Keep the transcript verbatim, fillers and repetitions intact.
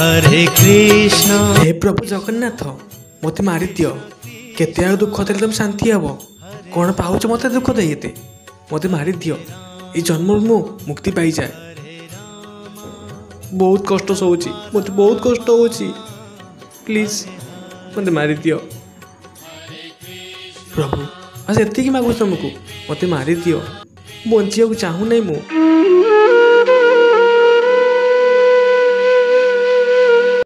हरे कृष्ण हे प्रभु जगन्नाथ मत मारिदियो केते आ दुख देले तुम शांति हेब कौन पाऊच मत दुख दे ये मत मारिदियो ये जन्म मु मुक्ति पाई जाए बहुत कष्ट सोची मत बहुत कष्ट होची प्लीज मत मारिदियो प्रभु आज एति की मागु तुमको मत मारिदियो बंचिया चाहू नहीं मु।